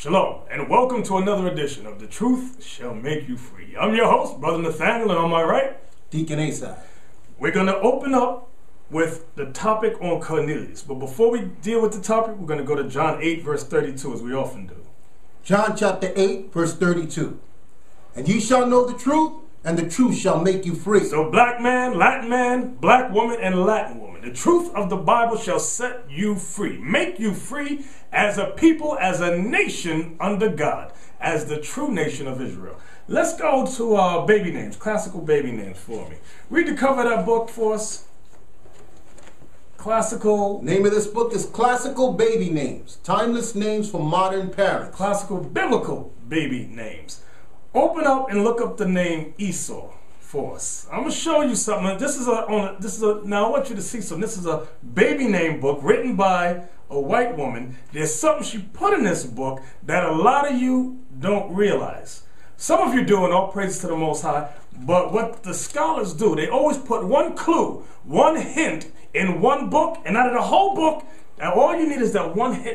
Shalom, and welcome to another edition of The Truth Shall Make You Free. I'm your host, Brother Nathaniel, and on my right, Deacon Asai. We're going to open up with the topic on Cornelius. But before we deal with the topic, we're going to go to John 8, verse 32, as we often do. John chapter 8, verse 32. And ye shall know the truth, and the truth shall make you free. So black man, Latin man, black woman, and Latin woman. The truth of the Bible shall set you free, make you free as a people, as a nation under God, as the true nation of Israel. Let's go to baby names, classical baby names for me. Read the cover of that book for us. Classical. Name of this book is Classical Baby Names, Timeless Names for Modern Parents. Classical biblical baby names. Open up and look up the name Esau for us. I'm gonna show you something. Now I want you to see something. This is a baby name book written by a white woman. There's something she put in this book that a lot of you don't realize. Some of you do, and all praise to the Most High. But what the scholars do, they always put one clue, one hint in one book, and out of the whole book, now all you need is that one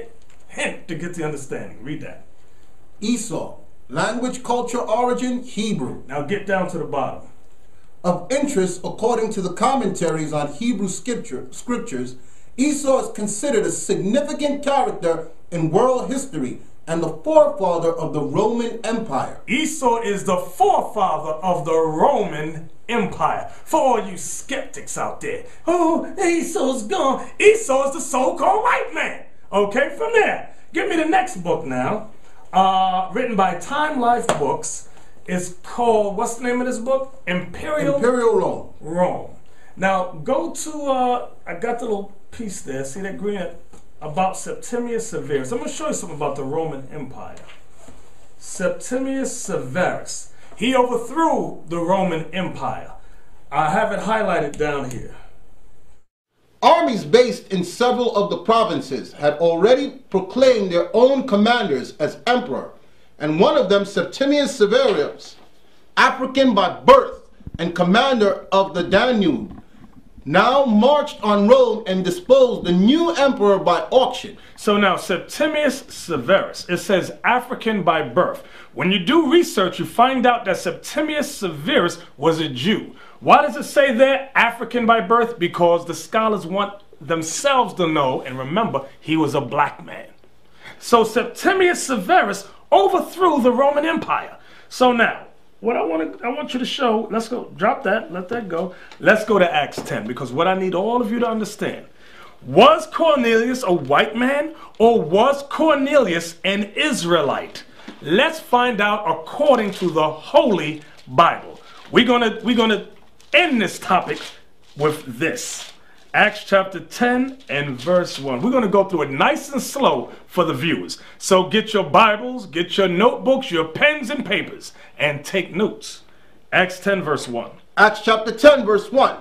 hint to get the understanding. Read that. Esau. Language, culture, origin, Hebrew. Now get down to the bottom. Of interest, according to the commentaries on Hebrew scriptures, Esau is considered a significant character in world history and the forefather of the Roman Empire. Esau is the forefather of the Roman Empire. For all you skeptics out there, oh, Esau's gone. Esau is the so-called white man. Okay, from there. Give me the next book now. Written by Time Life Books. It's called, what's the name of this book? Imperial Rome. Now go to, I got the little piece there, see that green, about Septimius Severus. I'm going to show you something about the Roman Empire. Septimius Severus. He overthrew the Roman Empire. I have it highlighted down here. Armies based in several of the provinces had already proclaimed their own commanders as emperor, and one of them, Septimius Severus, African by birth and commander of the Danube, now marched on Rome and disposed the new emperor by auction. So now Septimius Severus, it says African by birth. When you do research, you find out that Septimius Severus was a Jew. Why does it say there African by birth? Because the scholars want themselves to know, and remember, he was a black man. So Septimius Severus overthrew the Roman Empire. So now, what I want you to show, let's go, drop that, let that go. Let's go to Acts 10, because what I need all of you to understand, was Cornelius a white man, or was Cornelius an Israelite? Let's find out according to the Holy Bible. We're gonna end this topic with this. Acts chapter 10 and verse 1. We're going to go through it nice and slow for the viewers. So get your Bibles, get your notebooks, your pens and papers, and take notes. Acts 10 verse 1. Acts chapter 10 verse 1.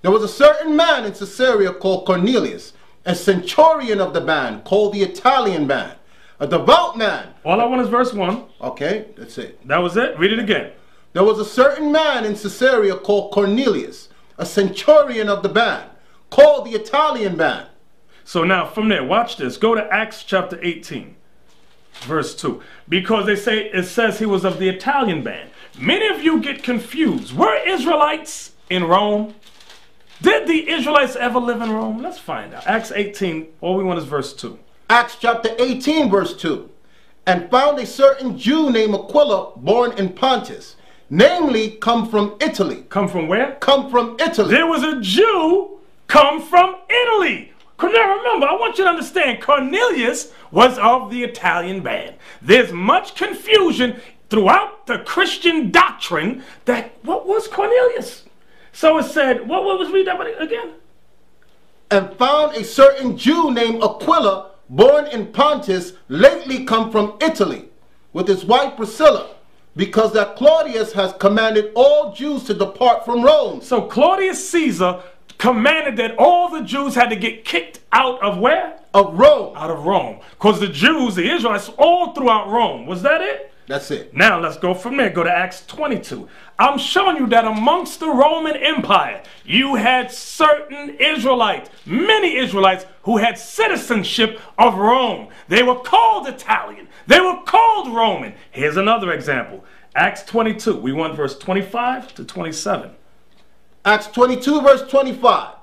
There was a certain man in Caesarea called Cornelius, a centurion of the band called the Italian band, a devout man. All I want is verse 1. Okay, that's it. That was it? Read it again. There was a certain man in Caesarea called Cornelius, a centurion of the band, called the Italian band. So now from there, watch this. Go to Acts chapter 18, verse 2. Because it says he was of the Italian band. Many of you get confused. Were Israelites in Rome? Did the Israelites ever live in Rome? Let's find out. Acts 18, all we want is verse 2. Acts chapter 18, verse 2. And found a certain Jew named Aquila, born in Pontus, namely, come from Italy. Come from where? Come from Italy. There was a Jew come from Italy. Now remember, I want you to understand, Cornelius was of the Italian band. There's much confusion throughout the Christian doctrine that what was Cornelius? So it said, what was read that again? And found a certain Jew named Aquila, born in Pontus, lately come from Italy, with his wife Priscilla. Because that Claudius has commanded all Jews to depart from Rome. So Claudius Caesar commanded that all the Jews had to get kicked out of where? Of Rome. Out of Rome. Because the Jews, the Israelites, all throughout Rome. Was that it? That's it. Now let's go from there. Go to Acts 22. I'm showing you that amongst the Roman Empire, you had certain Israelites, many Israelites who had citizenship of Rome. They were called Italian. They were old Roman. Here's another example. Acts 22. We want verse 25 to 27. Acts 22, verse 25.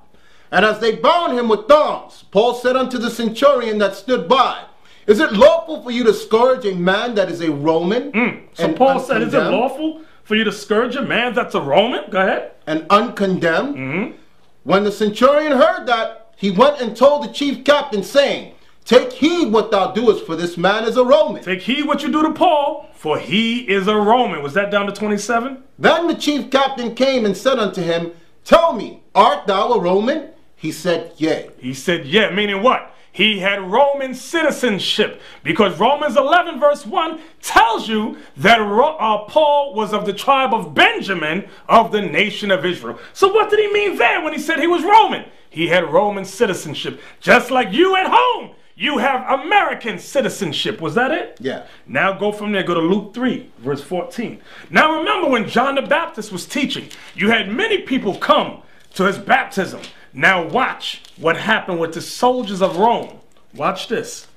And as they bound him with thongs, Paul said unto the centurion that stood by, is it lawful for you to scourge a man that is a Roman? So Paul said, is it lawful for you to scourge a man that's a Roman? Go ahead. And uncondemned. When the centurion heard that, he went and told the chief captain, saying, take heed what thou doest, for this man is a Roman. Take heed what you do to Paul, for he is a Roman. Was that down to 27? Then the chief captain came and said unto him, tell me, art thou a Roman? He said, yea. He said, yeah, meaning what? He had Roman citizenship, because Romans 11 verse 1 tells you that Paul was of the tribe of Benjamin of the nation of Israel. So what did he mean there when he said he was Roman? He had Roman citizenship, just like you at home. You have American citizenship. Was that it? Yeah. Now go from there. Go to Luke 3, verse 14. Now remember when John the Baptist was teaching, you had many people come to his baptism. Now watch what happened with the soldiers of Rome. Watch this.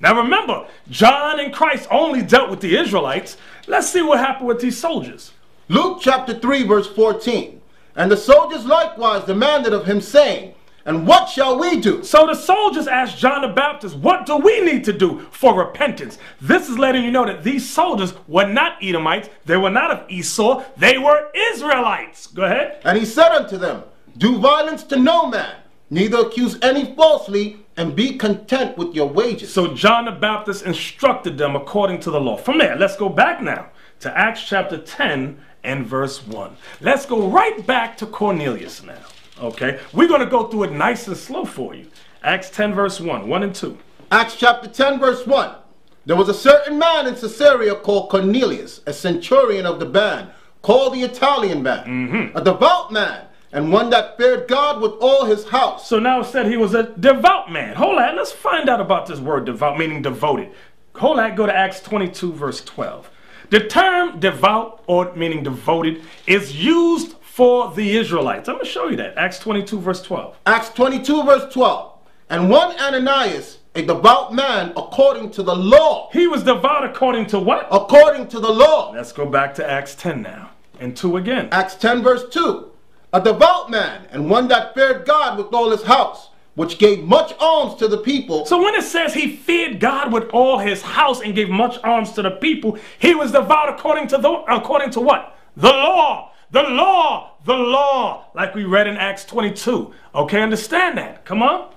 Now remember, John and Christ only dealt with the Israelites. Let's see what happened with these soldiers. Luke chapter 3, verse 14. And the soldiers likewise demanded of him, saying, and what shall we do? So the soldiers asked John the Baptist, what do we need to do for repentance? This is letting you know that these soldiers were not Edomites. They were not of Esau. They were Israelites. Go ahead. And he said unto them, do violence to no man, neither accuse any falsely, and be content with your wages. So John the Baptist instructed them according to the law. From there, let's go back now to Acts chapter 10 and verse 1. Let's go right back to Cornelius now. Okay, we're going to go through it nice and slow for you. Acts 10 verse 1, 1 and 2. Acts chapter 10 verse 1. There was a certain man in Caesarea called Cornelius, a centurion of the band, called the Italian band, a devout man, and one that feared God with all his house. So now it said he was a devout man. Hold on, let's find out about this word devout, meaning devoted. Hold on, go to Acts 22 verse 12. The term devout, or meaning devoted, is used for the Israelites. I'm going to show you that. Acts 22 verse 12. Acts 22 verse 12. And one Ananias, a devout man according to the law. He was devout according to what? According to the law. Let's go back to Acts 10 now. And 2 again. Acts 10 verse 2. A devout man and one that feared God with all his house, which gave much alms to the people. So when it says he feared God with all his house and gave much alms to the people, he was devout according to what? The law. The law, the law, like we read in Acts 22. Okay, understand that. Come on.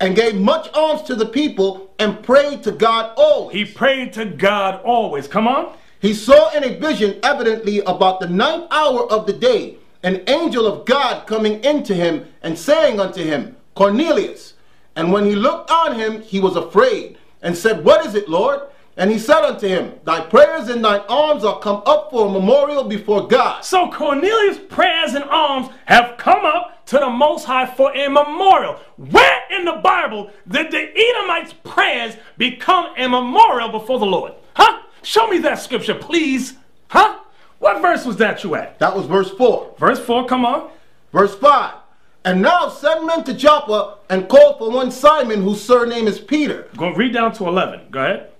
And gave much alms to the people and prayed to God always. He prayed to God always. Come on. He saw in a vision, evidently about the 9th hour of the day, an angel of God coming into him and saying unto him, Cornelius. And when he looked on him, he was afraid and said, what is it, Lord? And he said unto him, thy prayers and thine alms are come up for a memorial before God. So Cornelius' prayers and alms have come up to the Most High for a memorial. Where in the Bible did the Edomites' prayers become a memorial before the Lord? Huh? Show me that scripture, please. Huh? What verse was that you at? That was verse 4. Verse 4, come on. Verse 5. And now send men to Joppa and call for one Simon, whose surname is Peter. Go read down to 11. Go ahead.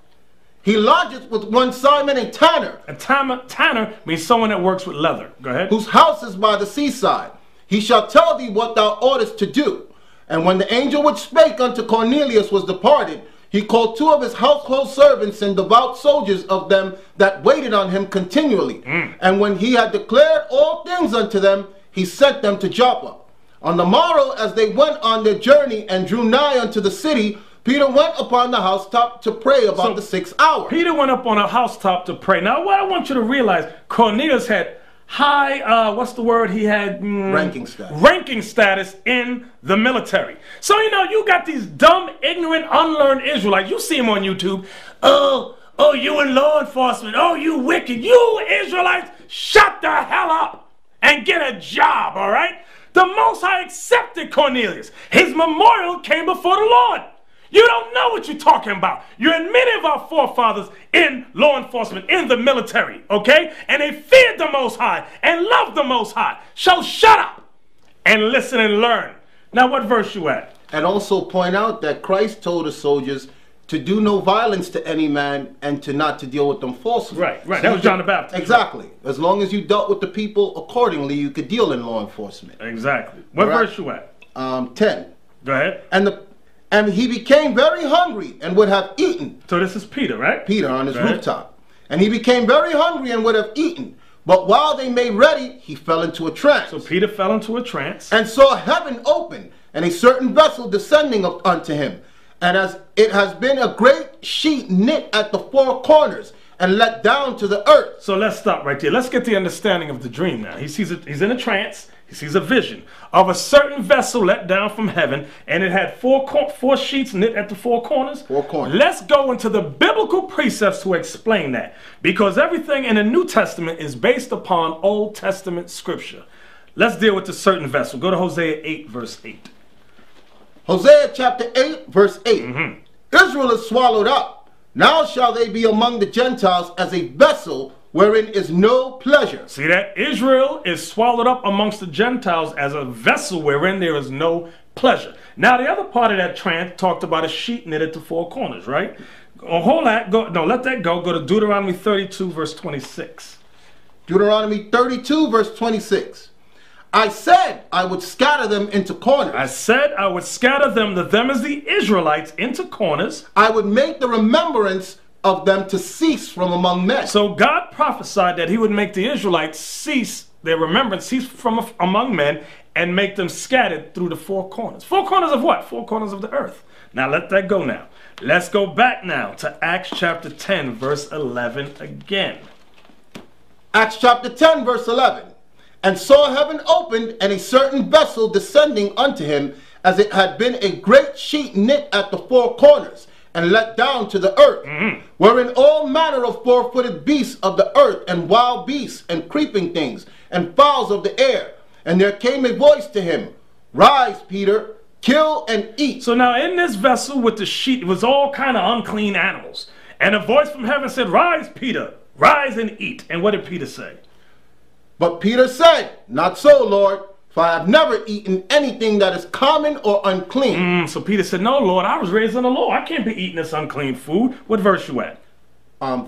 He lodgeth with one Simon, a tanner. A tanner means someone that works with leather. Go ahead. Whose house is by the seaside. He shall tell thee what thou oughtest to do. And when the angel which spake unto Cornelius was departed, he called two of his household servants and devout soldiers of them that waited on him continually. And when he had declared all things unto them, he sent them to Joppa. On the morrow, as they went on their journey and drew nigh unto the city, Peter went upon the housetop to pray about the 6th hour. Peter went up on a housetop to pray. Now, what I want you to realize, Cornelius had high, what's the word he had? Ranking status. Ranking status in the military. So, you know, you got these dumb, ignorant, unlearned Israelites. You see them on YouTube. Oh, you in law enforcement. Oh, you wicked. You Israelites, shut the hell up and get a job, all right? The Most High accepted Cornelius. His memorial came before the Lord. You don't know what you're talking about. You're in many of our forefathers in law enforcement, in the military, okay? And they feared the Most High and loved the Most High. So shut up and listen and learn. Now what verse you at? And also point out that Christ told the soldiers, to do no violence to any man, and to not to deal with them falsely. Right, right. So that was John the Baptist. Exactly. As long as you dealt with the people accordingly, you could deal in law enforcement. Exactly. What verse you at? 10. Go ahead. And he became very hungry and would have eaten. So this is Peter, right? Peter on his rooftop. And he became very hungry and would have eaten. But while they made ready, he fell into a trance. So Peter fell into a trance. And saw heaven open, and a certain vessel descending unto him. And as it has been a great sheet knit at the four corners, and let down to the earth. So let's stop right there. Let's get the understanding of the dream now. He sees it. He's in a trance. He sees a vision of a certain vessel let down from heaven, and it had four sheets knit at the four corners. Let's go into the biblical precepts to explain that, because everything in the New Testament is based upon Old Testament scripture. Let's deal with the certain vessel. Go to Hosea 8, verse 8. Hosea chapter 8, verse 8. Mm-hmm. Israel is swallowed up. Now shall they be among the Gentiles as a vessel wherein is no pleasure. See that? Israel is swallowed up amongst the Gentiles as a vessel wherein there is no pleasure. Now the other part of that trance talked about a sheet knit at the four corners, right? Hold that. Go, no, let that go. Go to Deuteronomy 32, verse 26. Deuteronomy 32, verse 26. I said I would scatter them into corners. I said I would scatter them, them as the Israelites, into corners. I would make the remembrance of them to cease from among men. So God prophesied that he would make the Israelites cease, their remembrance cease from among men, and make them scattered through the four corners. Four corners of what? Four corners of the earth. Now let that go now. Let's go back now to Acts chapter 10, verse 11 again. Acts chapter 10, verse 11. And saw heaven opened, and a certain vessel descending unto him, as it had been a great sheet knit at the four corners, and let down to the earth, wherein all manner of four-footed beasts of the earth, and wild beasts, and creeping things, and fowls of the air. And there came a voice to him, Rise, Peter, kill and eat. So now in this vessel with the sheet, it was all kind of unclean animals. And a voice from heaven said, Rise, Peter, rise and eat. And what did Peter say? But Peter said, Not so, Lord, for I have never eaten anything that is common or unclean. So Peter said, No, Lord, I was raised in the Lord. I can't be eating this unclean food. What verse you at?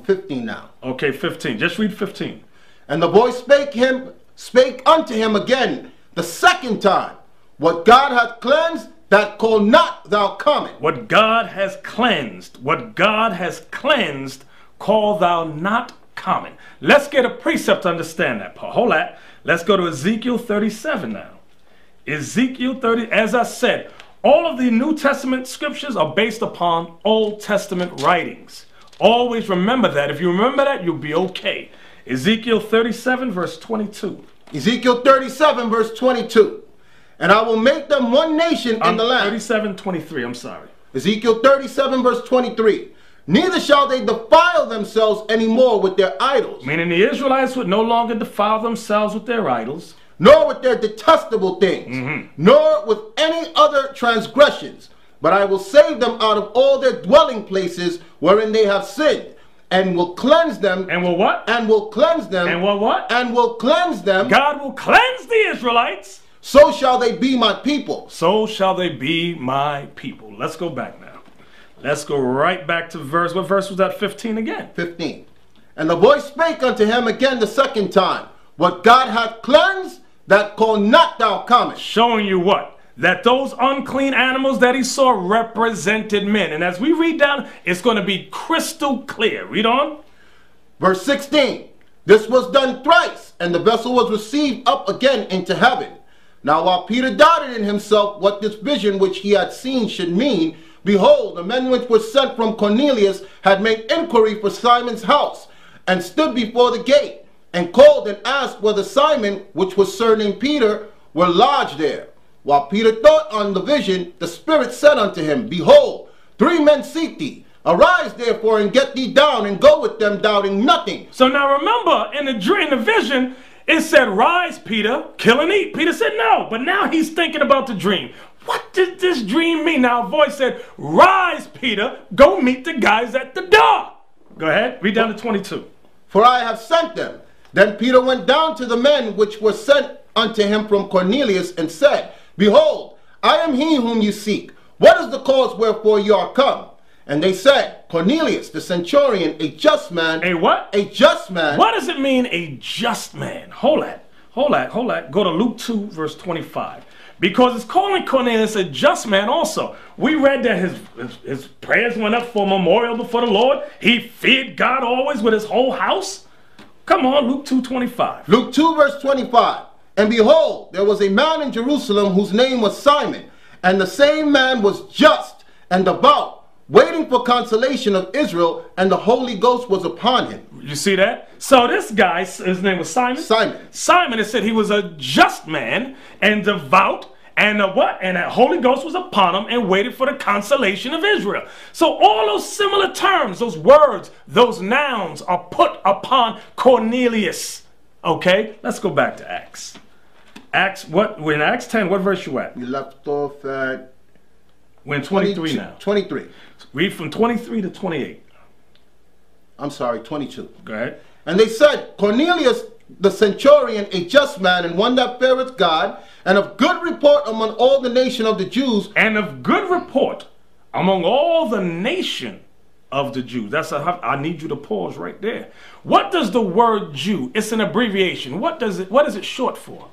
15 now. Okay, 15. Just read 15. And the voice spake unto him again the second time, What God hath cleansed, that call not thou common. What God has cleansed, call thou not common. Let's get a precept to understand that part. Hold that. Let's go to Ezekiel 37 now. Ezekiel 30, as I said, all of the New Testament scriptures are based upon Old Testament writings. Always remember that. If you remember that, you'll be okay. Ezekiel 37, verse 22. Ezekiel 37, verse 22. And I will make them one nation in the land. 37:23, I'm sorry. Ezekiel 37, verse 23. Neither shall they defile themselves anymore with their idols. Meaning the Israelites would no longer defile themselves with their idols. Nor with their detestable things. Nor with any other transgressions. But I will save them out of all their dwelling places wherein they have sinned. And will cleanse them. And will what? And will cleanse them. And will what? And will cleanse them. God will cleanse the Israelites. So shall they be my people. So shall they be my people. Let's go back now. Let's go right back to verse. What verse was that? 15 again. 15. And the voice spake unto him again the second time. What God hath cleansed, that call not thou common. Showing you what? That those unclean animals that he saw represented men. And as we read down, it's going to be crystal clear. Read on. Verse 16. This was done thrice, and the vessel was received up again into heaven. Now while Peter doubted in himself what this vision which he had seen should mean, behold, the men which were sent from Cornelius had made inquiry for Simon's house, and stood before the gate, and called and asked whether Simon, which was surnamed Peter, were lodged there. While Peter thought on the vision, the Spirit said unto him, Behold, three men seek thee. Arise therefore, and get thee down, and go with them, doubting nothing. So now remember, in the dream, the vision, it said, Rise, Peter, kill and eat. Peter said no, but now he's thinking about the dream. What did this dream mean? Now a voice said, Rise, Peter, go meet the guys at the door. Go ahead, read down to 22. For I have sent them. Then Peter went down to the men which were sent unto him from Cornelius, and said, Behold, I am he whom you seek. What is the cause wherefore you are come? And they said, Cornelius, the centurion, a just man. A what? A just man. What does it mean, a just man? Hold that. Hold that. Hold that. Go to Luke 2, verse 25. Because it's calling Cornelius a just man also. We read that his prayers went up for a memorial before the Lord. He feared God always with his whole house. Come on, Luke 2, 25. Luke 2, verse 25. And behold, there was a man in Jerusalem whose name was Simon. And the same man was just and devout, waiting for consolation of Israel, and the Holy Ghost was upon him. You see that? So this guy, his name was Simon? Simon. Simon, it said he was a just man and devout, and a what? And the Holy Ghost was upon him and waited for the consolation of Israel. So all those similar terms, those words, those nouns are put upon Cornelius. Okay? Let's go back to Acts. Acts, what? We're in Acts 10. What verse you at? You left off at... We're in 23 now. 23. Read from 23 to 28. I'm sorry, 22. Go ahead. And they said, Cornelius the centurion, a just man, and one that feareth God, and of good report among all the nation of the Jews. And of good report among all the nation of the Jews. That's a, I need you to pause right there. What does the word Jew, it's an abbreviation. What is it short for?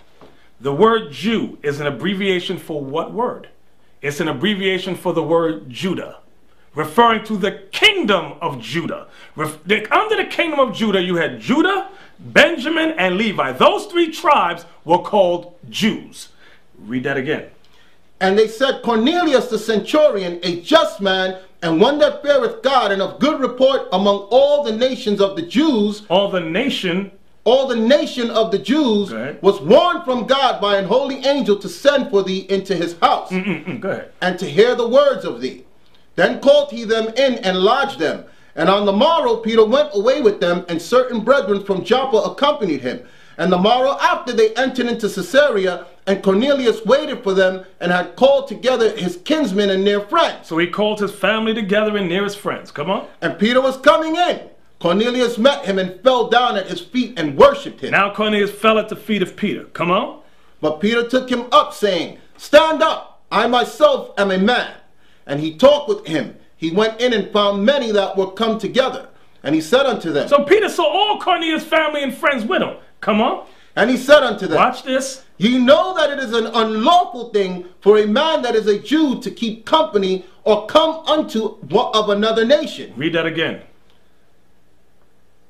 The word Jew is an abbreviation for what word? It's an abbreviation for the word Judah, referring to the kingdom of Judah. Under the kingdom of Judah, you had Judah, Benjamin, and Levi. Those three tribes were called Jews. Read that again. And they said, Cornelius the centurion, a just man, and one that feareth God, and of good report among all the nations of the Jews. All the nation of the Jews was warned from God by an holy angel to send for thee into his house, and to hear the words of thee. Then called he them in and lodged them. And on the morrow Peter went away with them, and certain brethren from Joppa accompanied him. And the morrow after they entered into Caesarea, and Cornelius waited for them, and had called together his kinsmen and near friends. So he called his family together and nearest friends. Come on. And Peter was coming in. Cornelius met him and fell down at his feet and worshipped him. Now Cornelius fell at the feet of Peter. Come on. But Peter took him up, saying, Stand up, I myself am a man. And he talked with him. He went in and found many that were come together. And he said unto them. So Peter saw all Cornelius' family and friends with him. Come on. And he said unto them. Watch this. You know that it is an unlawful thing for a man that is a Jew to keep company or come unto of another nation. Read that again.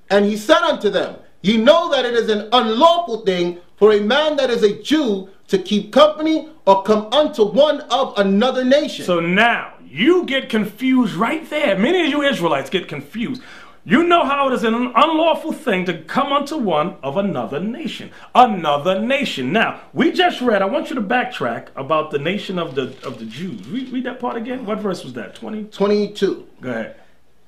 And he said unto them, Ye know that it is an unlawful thing for a man that is a Jew to keep company or come unto one of another nation. So now, you get confused right there. Many of you Israelites get confused. You know how it is an unlawful thing to come unto one of another nation. Another nation. Now, we just read, I want you to backtrack about the nation of the Jews. Read that part again. What verse was that? 20? 22. Go ahead.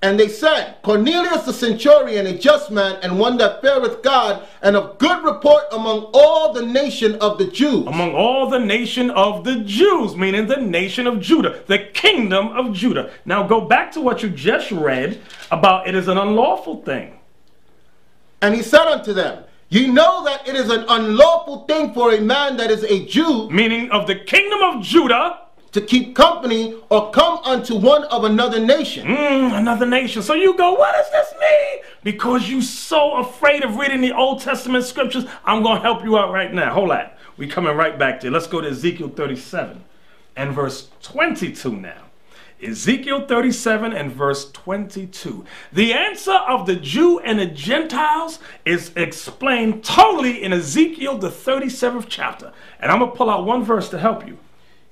And they said, Cornelius the centurion, a just man, and one that feareth God, and of good report among all the nation of the Jews. Among all the nation of the Jews, meaning the nation of Judah, the kingdom of Judah. Now go back to what you just read about it is an unlawful thing. And he said unto them, You know that it is an unlawful thing for a man that is a Jew, meaning of the kingdom of Judah, to keep company or come unto one of another nation. Another nation. So you go, what does this mean? Because you're so afraid of reading the Old Testament scriptures, I'm going to help you out right now. Hold on. We're coming right back there. Let's go to Ezekiel 37 and verse 22 now. Ezekiel 37 and verse 22. The answer of the Jew and the Gentiles is explained totally in Ezekiel, the 37th chapter. And I'm going to pull out one verse to help you.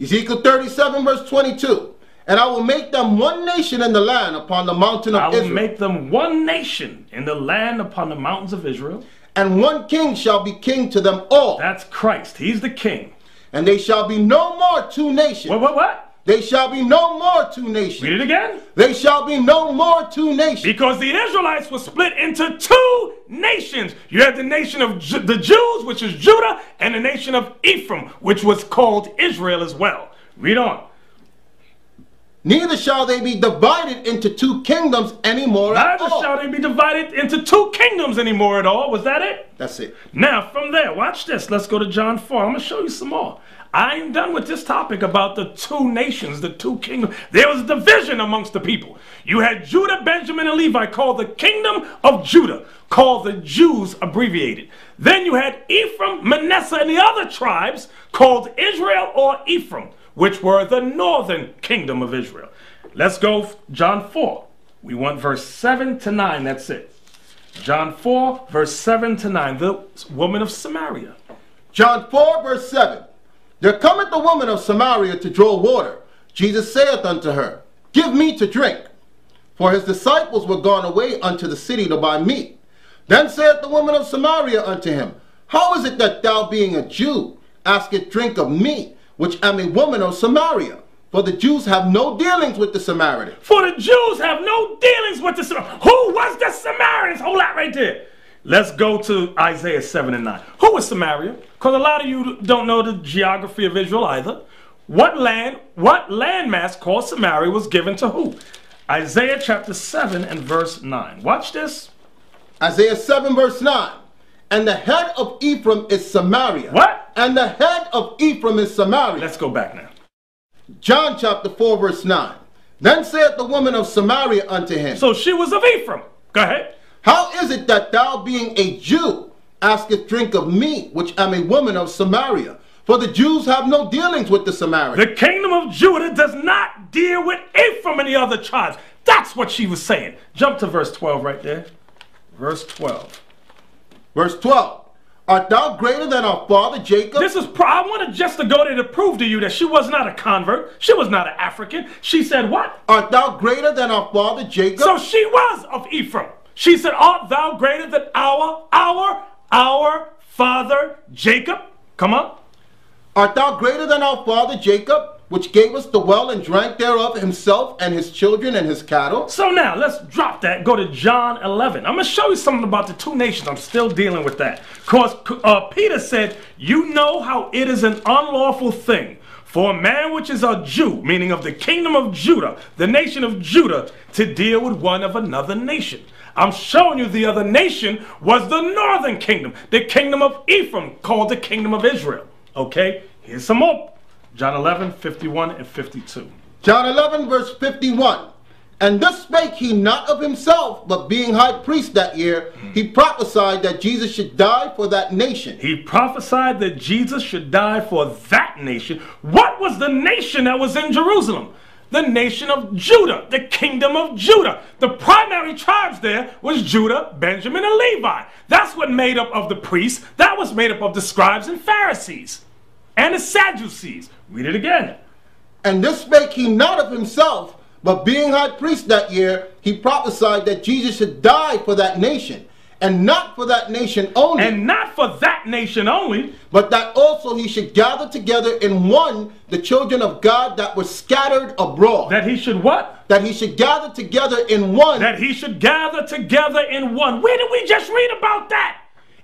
Ezekiel 37 verse 22. And I will make them one nation in the land upon the mountain of Israel. I will make them one nation in the land upon the mountains of Israel. And one king shall be king to them all. That's Christ. He's the king. And they shall be no more two nations. What? They shall be no more two nations. Read it again. They shall be no more two nations. Because the Israelites were split into two nations. You had the nation of the Jews, which is Judah, and the nation of Ephraim, which was called Israel as well. Read on. Neither shall they be divided into two kingdoms anymore at all. Neither shall they be divided into two kingdoms anymore at all. Was that it? That's it. Now, from there, watch this. Let's go to John 4. I'm going to show you some more. I ain't done with this topic about the two nations, the two kingdoms. There was division amongst the people. You had Judah, Benjamin, and Levi called the kingdom of Judah, called the Jews abbreviated. Then you had Ephraim, Manasseh, and the other tribes called Israel or Ephraim, which were the northern kingdom of Israel. Let's go John 4. We want verse 7 to 9. That's it. John 4, verse 7 to 9. The woman of Samaria. John 4, verse 7. There cometh the woman of Samaria to draw water. Jesus saith unto her, Give me to drink. For his disciples were gone away unto the city to buy meat. Then saith the woman of Samaria unto him, How is it that thou, being a Jew, askest drink of me, which am a woman of Samaria? For the Jews have no dealings with the Samaritans. For the Jews have no dealings with the Samaritans. Who was the Samaritans? Hold that right there. Let's go to Isaiah 7 and 9. Who was Samaria? Because a lot of you don't know the geography of Israel either. What landmass called Samaria was given to who? Isaiah chapter 7 and verse 9. Watch this. Isaiah 7 verse 9. And the head of Ephraim is Samaria. What? And the head of Ephraim is Samaria. Let's go back now. John chapter 4 verse 9. Then saith the woman of Samaria unto him. So she was of Ephraim. Go ahead. How is it that thou, being a Jew, askest drink of me, which am a woman of Samaria? For the Jews have no dealings with the Samaritans. The kingdom of Judah does not deal with Ephraim and the other tribes. That's what she was saying. Jump to verse 12 right there. Verse 12. Verse 12. Art thou greater than our father Jacob? This is, I wanted just to go there to prove to you that she was not a convert. She was not an African. She said what? Art thou greater than our father Jacob? So she was of Ephraim. She said, Art thou greater than our father Jacob? Come on. Art thou greater than our father Jacob, which gave us the well and drank thereof himself and his children and his cattle? So now, let's drop that. Go to John 11. I'm going to show you something about the two nations. I'm still dealing with that. Because Peter said, You know how it is an unlawful thing for a man which is a Jew, meaning of the kingdom of Judah, the nation of Judah, to deal with one of another nation. I'm showing you the other nation was the northern kingdom, the kingdom of Ephraim, called the kingdom of Israel. Okay, here's some more. John 11, 51 and 52. John 11, verse 51. And this spake he not of himself, but being high priest that year, he prophesied that Jesus should die for that nation. He prophesied that Jesus should die for that nation. What was the nation that was in Jerusalem? The nation of Judah, the kingdom of Judah. The primary tribes there was Judah, Benjamin, and Levi. That's what made up of the priests. That was made up of the scribes and Pharisees and the Sadducees. Read it again. And this spake he not of himself, but being high priest that year, he prophesied that Jesus should die for that nation. And not for that nation only. And not for that nation only. But that also he should gather together in one the children of God that were scattered abroad. That he should what? That he should gather together in one. That he should gather together in one. Where did we just read about that?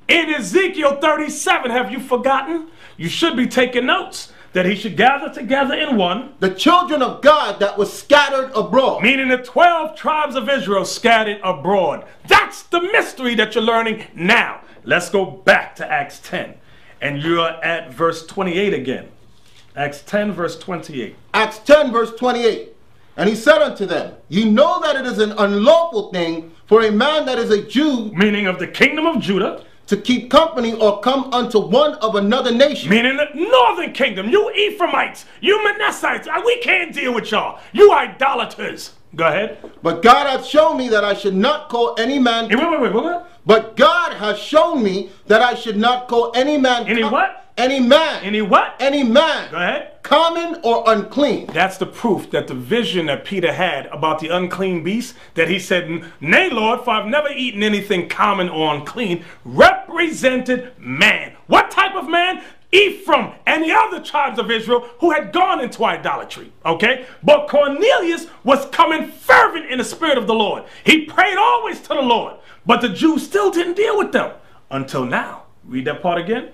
In Ezekiel 37. Have you forgotten? You should be taking notes. That he should gather together in one. The children of God that were scattered abroad. Meaning the 12 tribes of Israel scattered abroad. That's the mystery that you're learning now. Let's go back to Acts 10. And you're at verse 28 again. Acts 10 verse 28. Acts 10 verse 28. And he said unto them, Ye know that it is an unlawful thing for a man that is a Jew. Meaning of the kingdom of Judah. To keep company or come unto one of another nation. Meaning the northern kingdom. You Ephraimites. You Manassites. We can't deal with y'all. You idolaters. Go ahead. But God hath shown me that I should not call any man. Hey, wait. But God hath shown me that I should not call any man. Any what? Any man. Any what? Any man. Go ahead. Common or unclean. That's the proof that the vision that Peter had about the unclean beast, that he said, Nay, Lord, for I've never eaten anything common or unclean, represented man. What type of man? Ephraim and the other tribes of Israel who had gone into idolatry. Okay? But Cornelius was coming fervent in the spirit of the Lord. He prayed always to the Lord. But the Jews still didn't deal with them until now. Read that part again.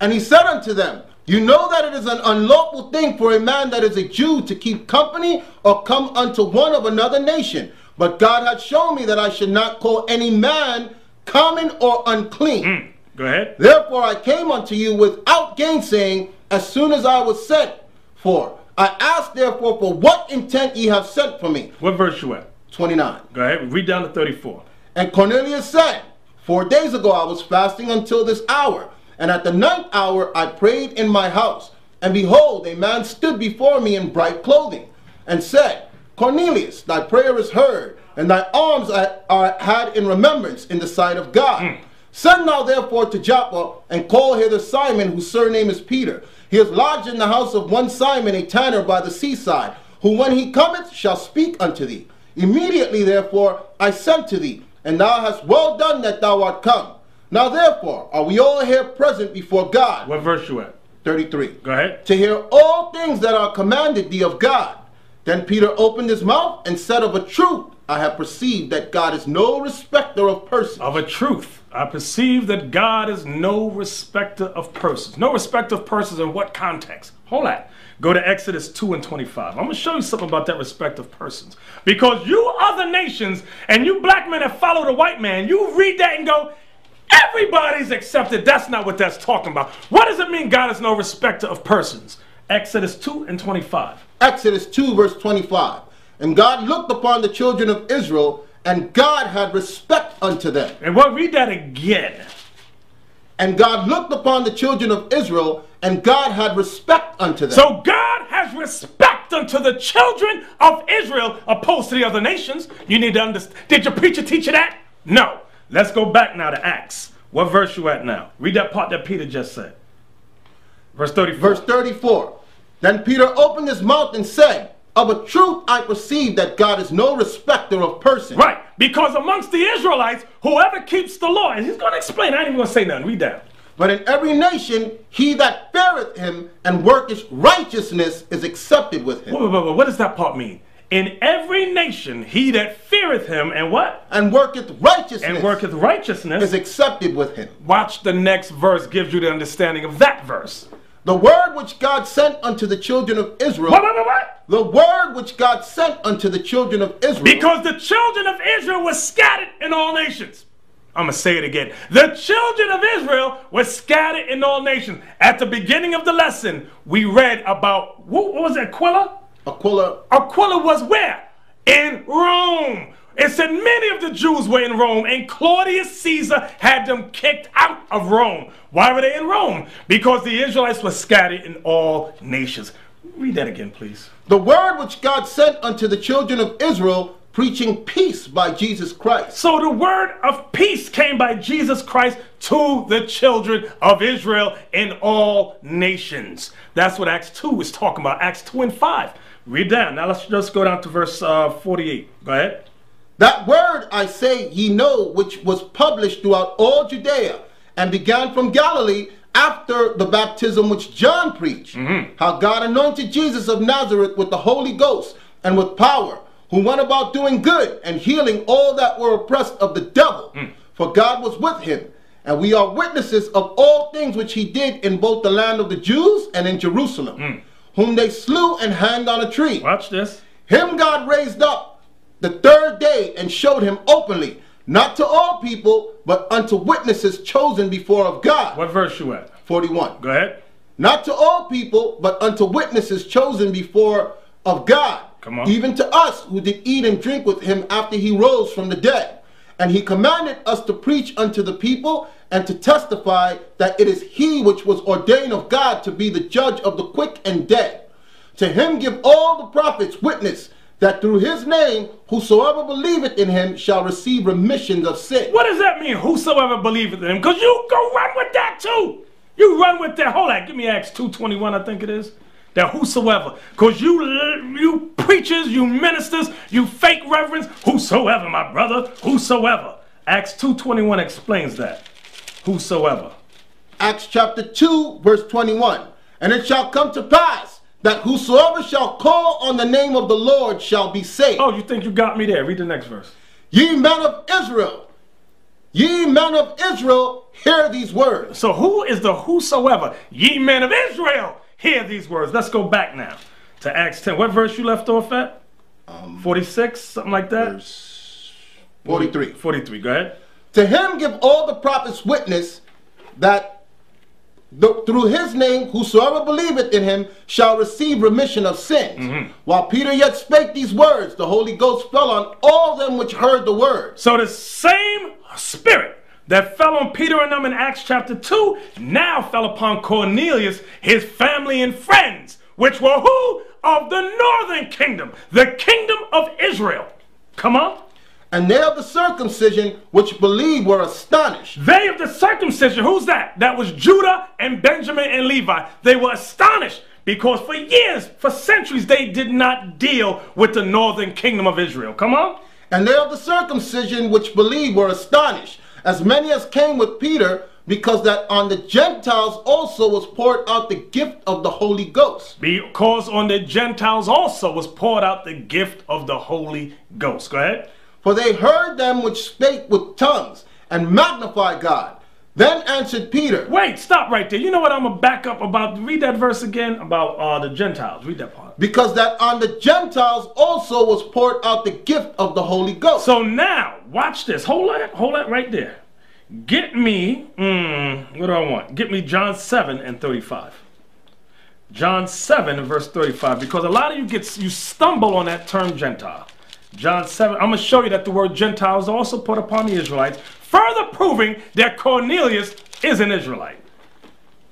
And he said unto them, You know that it is an unlawful thing for a man that is a Jew to keep company or come unto one of another nation. But God hath shown me that I should not call any man common or unclean. Go ahead. Therefore I came unto you without gainsaying as soon as I was sent for. I ask therefore for what intent ye have sent for me. What verse you at? 29. Go ahead. Read down to 34. And Cornelius said, 4 days ago I was fasting until this hour. And at the ninth hour I prayed in my house. And behold, a man stood before me in bright clothing, and said, Cornelius, thy prayer is heard, and thy alms are had in remembrance in the sight of God. Send now therefore to Joppa, and call hither Simon, whose surname is Peter. He is lodged in the house of one Simon, a tanner by the seaside, who when he cometh shall speak unto thee. Immediately therefore I sent to thee, and thou hast well done that thou art come. Now therefore are we all here present before God. What verse you at? 33. Go ahead. To hear all things that are commanded thee of God. Then Peter opened his mouth and said, of a truth I have perceived that God is no respecter of persons. Of a truth I perceive that God is no respecter of persons. No respecter of persons in what context? Hold on. Go to Exodus 2 and 25. I'm going to show you something about that respect of persons. Because you other nations and you black men that follow the white man, you read that and go, everybody's accepted. That's not what that's talking about. What does it mean God is no respecter of persons? Exodus 2 and 25. Exodus 2 verse 25. And God looked upon the children of Israel, and God had respect unto them. And we'll read that again. And God looked upon the children of Israel, and God had respect unto them. So God has respect unto the children of Israel opposed to the other nations. You need to understand. Did your preacher teach you that? No. Let's go back now to Acts. What verse you at now? Read that part that Peter just said. Verse 34. Verse 34. Then Peter opened his mouth and said, of a truth I perceive that God is no respecter of persons. Right. Because amongst the Israelites, whoever keeps the law, and he's going to explain, I ain't even going to say nothing. Read down. But in every nation, he that feareth him and worketh righteousness is accepted with him. Wait. What does that part mean? In every nation, he that feareth him and what? And worketh righteousness. And worketh righteousness. Is accepted with him. Watch the next verse gives you the understanding of that verse. The word which God sent unto the children of Israel. What? The word which God sent unto the children of Israel. Because the children of Israel were scattered in all nations. I'm going to say it again. The children of Israel were scattered in all nations. At the beginning of the lesson, we read about, what was it, Aquila? Aquila was where? In Rome. It said many of the Jews were in Rome, and Claudius Caesar had them kicked out of Rome. Why were they in Rome? Because the Israelites were scattered in all nations. Read that again, please. The word which God sent unto the children of Israel, preaching peace by Jesus Christ. So the word of peace came by Jesus Christ to the children of Israel in all nations. That's what Acts 2 is talking about. Acts 2 and 5. Read down. Now let's just go down to verse 48. Go ahead. That word I say ye know, which was published throughout all Judea, and began from Galilee after the baptism which John preached, how God anointed Jesus of Nazareth with the Holy Ghost and with power, who went about doing good and healing all that were oppressed of the devil, for God was with him. And we are witnesses of all things which he did in both the land of the Jews and in Jerusalem, whom they slew and hanged on a tree. Watch this. Him God raised up the third day, and showed him openly, not to all people, but unto witnesses chosen before of God. What verse you at? 41. Go ahead. Not to all people, but unto witnesses chosen before of God. Come on. Even to us who did eat and drink with him after he rose from the dead. And he commanded us to preach unto the people and to testify that it is he which was ordained of God to be the judge of the quick and dead. To him give all the prophets witness, that through his name, whosoever believeth in him shall receive remission of sin. What does that mean, whosoever believeth in him? Because you go run with that too. You run with that. Hold on, give me Acts 2:21, I think it is. That whosoever, because you preachers, you ministers, you fake reverends, whosoever, my brother, whosoever. Acts 2:21 explains that. Whosoever. Acts chapter 2, verse 21. And it shall come to pass that whosoever shall call on the name of the Lord shall be saved. Oh, you think you got me there. Read the next verse. Ye men of Israel, Ye men of Israel, hear these words. So who is the whosoever? Ye men of Israel, hear these words. Let's go back now to Acts 10. What verse you left off at? 46, something like that? Verse 43. 43, go ahead. To him give all the prophets witness that through his name whosoever believeth in him shall receive remission of sins. Mm-hmm. While Peter yet spake these words, the Holy Ghost fell on all them which heard the word. So the same Spirit that fell on Peter and them in Acts chapter 2 now fell upon Cornelius, his family and friends, which were who? Of the northern kingdom, the kingdom of Israel. Come on. And they of the circumcision which believed were astonished. They of the circumcision, who's that? That was Judah and Benjamin and Levi. They were astonished because for years, for centuries, they did not deal with the northern kingdom of Israel. Come on. And they of the circumcision which believed were astonished, as many as came with Peter, because that on the Gentiles also was poured out the gift of the Holy Ghost. Because on the Gentiles also was poured out the gift of the Holy Ghost. Go ahead. For they heard them which spake with tongues and magnified God. Then answered Peter. Wait, stop right there. You know what I'm going to back up about? Read that verse again about the Gentiles. Read that part. Because that on the Gentiles also was poured out the gift of the Holy Ghost. So now, watch this. Hold that right there. Get me, what do I want? Get me John 7 and 35. John 7 and verse 35. Because a lot of you you stumble on that term Gentile. John 7, I'm going to show you that the word Gentile is also put upon the Israelites, further proving that Cornelius is an Israelite.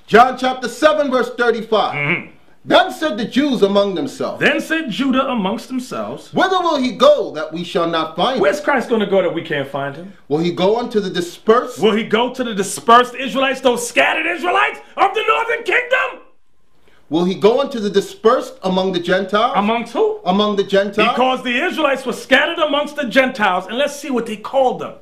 John chapter 7, verse 35. Mm-hmm. Then said the Jews among themselves. Then said Judah amongst themselves. Whither will he go that we shall not find him? Where's Christ going to go that we can't find him? Will he go unto the dispersed? Will he go to the dispersed Israelites, those scattered Israelites of the northern kingdom? Will he go unto the dispersed among the Gentiles? Amongst who? Among the Gentiles. Because the Israelites were scattered amongst the Gentiles. And let's see what they called them.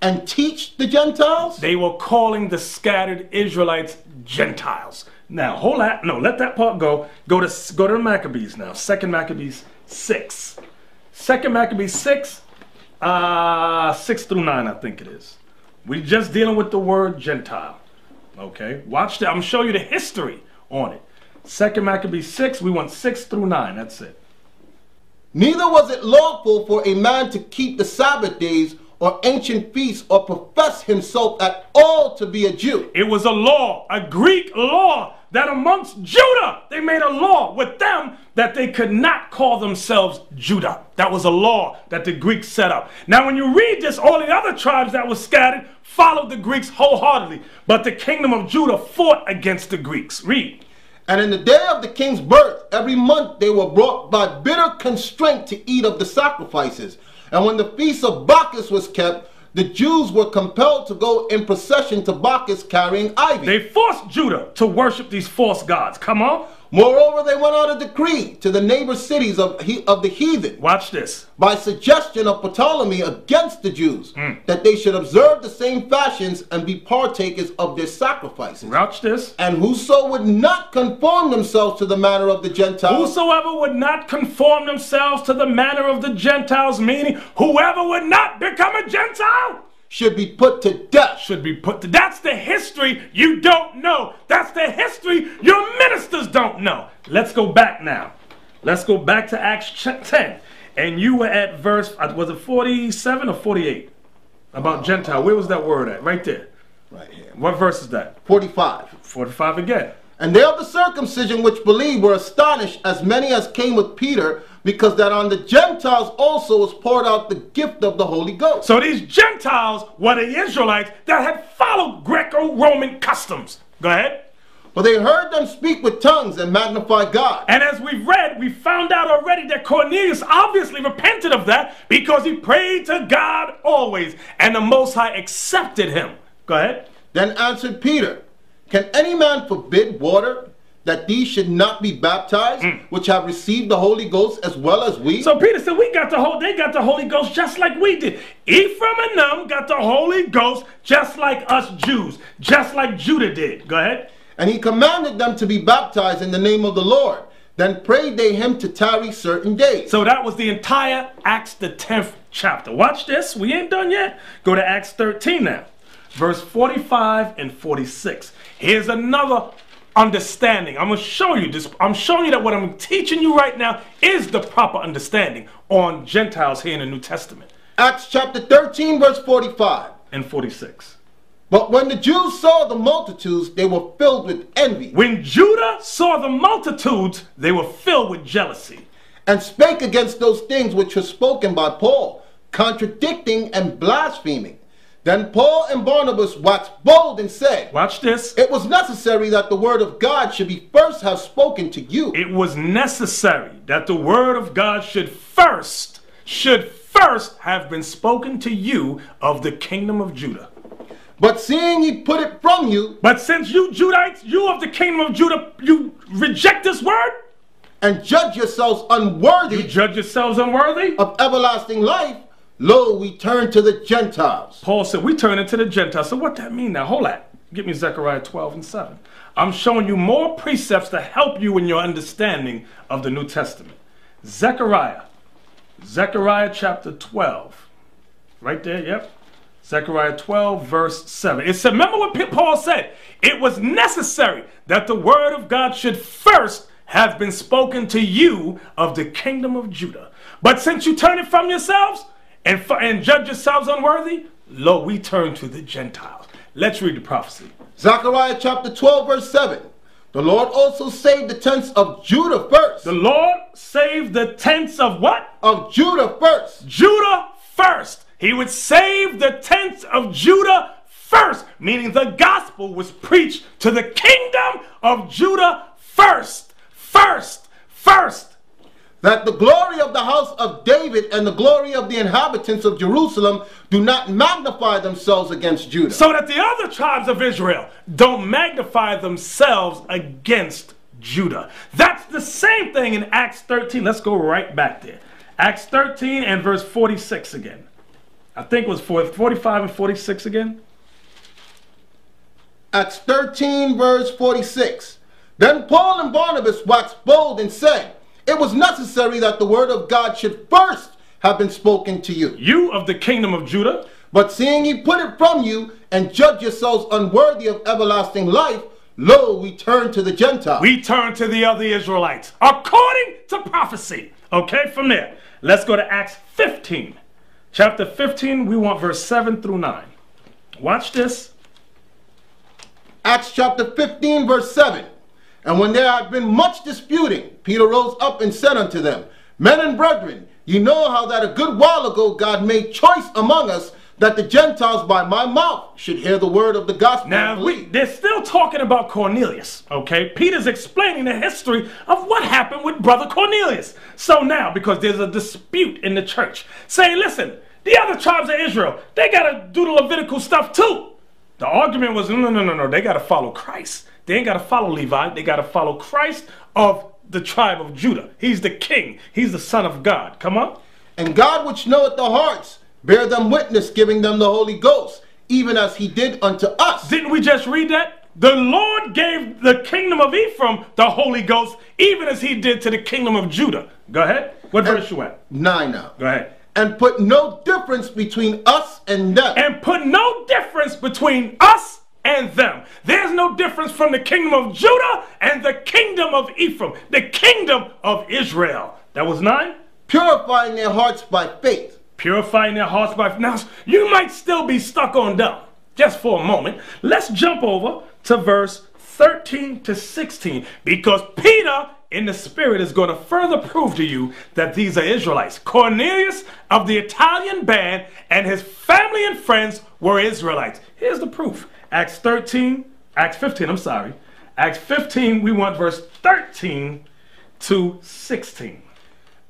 And teach the Gentiles? They were calling the scattered Israelites Gentiles. Now, hold that. No, let that part go. Go to the Maccabees now. 2 Maccabees 6. 2 Maccabees 6, 6 through 9, I think it is. We're just dealing with the word Gentile. Okay? Watch that. I'm showing you the history on it. 2 Maccabees 6, we want 6 through 9, that's it. Neither was it lawful for a man to keep the Sabbath days or ancient feasts or profess himself at all to be a Jew. It was a law, a Greek law, that amongst Judah, they made a law with them that they could not call themselves Judah. That was a law that the Greeks set up. Now when you read this, all the other tribes that were scattered followed the Greeks wholeheartedly, but the kingdom of Judah fought against the Greeks. Read. And in the day of the king's birth, every month they were brought by bitter constraint to eat of the sacrifices. And when the feast of Bacchus was kept, the Jews were compelled to go in procession to Bacchus carrying ivy. They forced Judah to worship these false gods. Come on. Moreover, they went out a decree to the neighbor cities of the heathen. Watch this. By suggestion of Ptolemy against the Jews, that they should observe the same fashions and be partakers of their sacrifices. Watch this. And whoso would not conform themselves to the manner of the Gentiles. Whosoever would not conform themselves to the manner of the Gentiles, meaning whoever would not become a Gentile, should be put to death. Should be put to death. That's the history you don't know. That's the history your ministers don't know. Let's go back now. Let's go back to Acts 10. And you were at verse, was it 47 or 48? About Gentile. Where was that word at? Right there. Right here. What verse is that? 45. 45 again. And they of the circumcision which believed were astonished, as many as came with Peter, because that on the Gentiles also was poured out the gift of the Holy Ghost. So these Gentiles were the Israelites that had followed Greco-Roman customs. Go ahead. Well, they heard them speak with tongues and magnify God. And as we've read, we found out already that Cornelius obviously repented of that because he prayed to God always, and the Most High accepted him. Go ahead. Then answered Peter, can any man forbid water that these should not be baptized, which have received the Holy Ghost as well as we? So Peter said, they got the Holy Ghost just like we did. Ephraim and them got the Holy Ghost just like us Jews, just like Judah did. Go ahead. And he commanded them to be baptized in the name of the Lord. Then prayed they him to tarry certain days. So that was the entire Acts the 10th chapter. Watch this. We ain't done yet. Go to Acts 13 now. Verse 45 and 46. Here's another understanding. I'm going to show you this. I'm showing you that what I'm teaching you right now is the proper understanding on Gentiles here in the New Testament. Acts chapter 13, verse 45. And 46. But when the Jews saw the multitudes, they were filled with envy. When Judah saw the multitudes, they were filled with jealousy. And spake against those things which were spoken by Paul, contradicting and blaspheming. Then Paul and Barnabas waxed bold and said, watch this. It was necessary that the word of God should be first have spoken to you. It was necessary that the word of God should first have been spoken to you of the kingdom of Judah. But seeing ye put it from you. But since you Judahites, you of the kingdom of Judah, you reject this word. And judge yourselves unworthy. You judge yourselves unworthy. Of everlasting life. Lo, we turn to the Gentiles. Paul said, we turn into the Gentiles. So what that mean now? Hold on. Give me Zechariah 12 and 7. I'm showing you more precepts to help you in your understanding of the New Testament. Zechariah chapter 12. Right there, yep. Zechariah 12, verse 7. It's, remember what Paul said. It was necessary that the word of God should first have been spoken to you of the kingdom of Judah. But since you turn it from yourselves and judge yourselves unworthy, lo, we turn to the Gentiles. Let's read the prophecy. Zechariah chapter 12, verse 7. The Lord also saved the tents of Judah first. The Lord saved the tents of what? Of Judah first. Judah first. He would save the tents of Judah first, meaning the gospel was preached to the kingdom of Judah first. First. That the glory of the house of David and the glory of the inhabitants of Jerusalem do not magnify themselves against Judah. So that the other tribes of Israel don't magnify themselves against Judah. That's the same thing in Acts 13. Let's go right back there. Acts 13 and verse 46 again. I think it was 45 and 46 again. Acts 13 verse 46. Then Paul and Barnabas waxed bold and said, it was necessary that the word of God should first have been spoken to you. You of the kingdom of Judah. But seeing ye put it from you and judge yourselves unworthy of everlasting life, lo, we turn to the Gentiles. We turn to the other Israelites according to prophecy. Okay, from there. Let's go to Acts 15. Chapter 15, we want verse 7 through 9. Watch this. Acts chapter 15, verse 7. And when there had been much disputing, Peter rose up and said unto them, men and brethren, you know how that a good while ago God made choice among us that the Gentiles by my mouth should hear the word of the gospel. Now, they're still talking about Cornelius, okay? Peter's explaining the history of what happened with brother Cornelius. So now, because there's a dispute in the church, saying, listen, the other tribes of Israel, they got to do the Levitical stuff too. The argument was, no, they got to follow Christ. They ain't got to follow Levi. They got to follow Christ of the tribe of Judah. He's the king. He's the son of God. Come on. And God which knoweth the hearts, bear them witness, giving them the Holy Ghost, even as he did unto us. Didn't we just read that? The Lord gave the kingdom of Ephraim the Holy Ghost, even as he did to the kingdom of Judah. Go ahead. What verse you at? 9 now. Go ahead. And put no difference between us and them. And put no difference between us and them. There's no difference from the kingdom of Judah and the kingdom of Ephraim, the kingdom of Israel. That was 9. Purifying their hearts by faith. Purifying their hearts by faith. Now, you might still be stuck on them, just for a moment. Let's jump over to verse 13 to 16, because Peter in the Spirit is going to further prove to you that these are Israelites. Cornelius of the Italian band and his family and friends were Israelites. Here's the proof. Acts 15, we want verse 13 to 16.